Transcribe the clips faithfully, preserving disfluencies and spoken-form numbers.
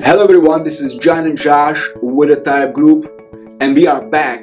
Hello everyone, this is John and Josh with the Tayeb Group, and we are back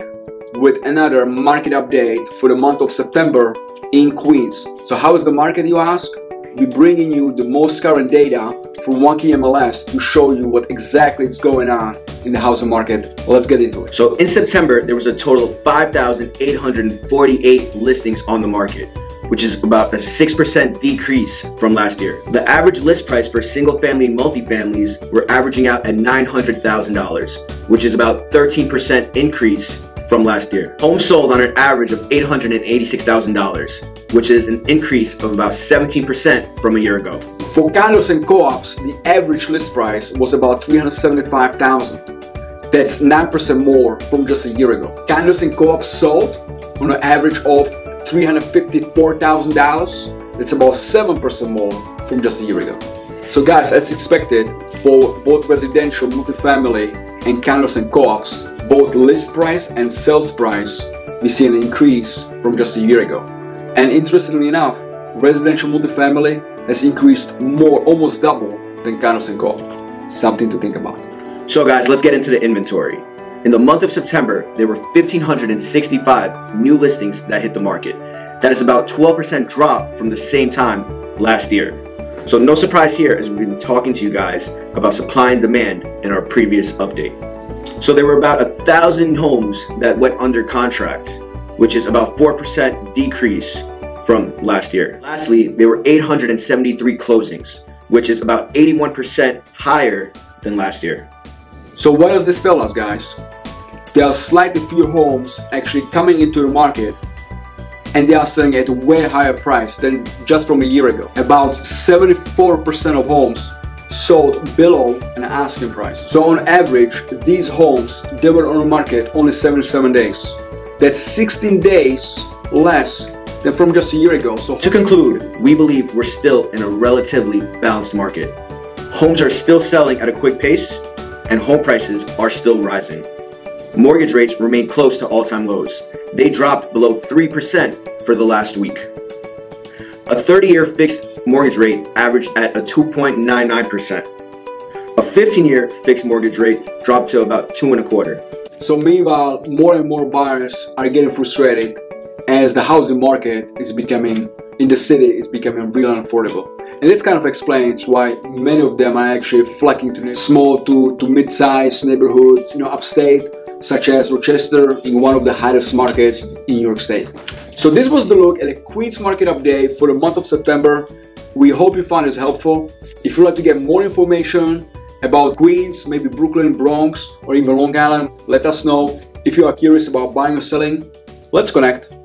with another market update for the month of September in Queens. So how is the market, you ask? We're bringing you the most current data from OneKey M L S to show you what exactly is going on in the housing market. Let's get into it. So in September, there was a total of five thousand eight hundred forty-eight listings on the market, which is about a six percent decrease from last year. The average list price for single family and multifamilies were averaging out at nine hundred thousand dollars, which is about thirteen percent increase from last year. Homes sold on an average of eight hundred eighty-six thousand dollars, which is an increase of about seventeen percent from a year ago. For condos and co-ops, the average list price was about three hundred seventy-five thousand dollars. That's nine percent more from just a year ago. Condos and co-ops sold on an average of three hundred fifty-four thousand dollars. That's about seven percent more from just a year ago. So guys, as expected, for both residential, multifamily, and condos and co-ops, both list price and sales price, we see an increase from just a year ago. And interestingly enough, residential multifamily has increased more, almost double, than condos and co-ops. Something to think about. So guys, let's get into the inventory. In the month of September, there were one thousand five hundred sixty-five new listings that hit the market. That is about twelve percent drop from the same time last year. So no surprise here, as we've been talking to you guys about supply and demand in our previous update. So there were about one thousand homes that went under contract, which is about four percent decrease from last year. Lastly, there were eight hundred seventy-three closings, which is about eighty-one percent higher than last year. So what does this tell us, guys? There are slightly fewer homes actually coming into the market, and they are selling at a way higher price than just from a year ago. About seventy-four percent of homes sold below an asking price. So on average, these homes, they were on the market only seventy-seven days. That's sixteen days less than from just a year ago. So to conclude, we believe we're still in a relatively balanced market. Homes are still selling at a quick pace, and home prices are still rising. Mortgage rates remain close to all-time lows. They dropped below three percent for the last week. A thirty-year fixed mortgage rate averaged at a two point nine nine percent. A fifteen-year fixed mortgage rate dropped to about two and a quarter. So meanwhile, more and more buyers are getting frustrated as the housing market is becoming, in the city, is becoming really unaffordable. And this kind of explains why many of them are actually flocking to small to, to mid-sized neighborhoods, you know, upstate, such as Rochester, in one of the hottest markets in New York State. So this was the look at a Queens market update for the month of September. We hope you found this helpful. If you'd like to get more information about Queens, maybe Brooklyn, Bronx, or even Long Island, let us know. If you are curious about buying or selling, let's connect.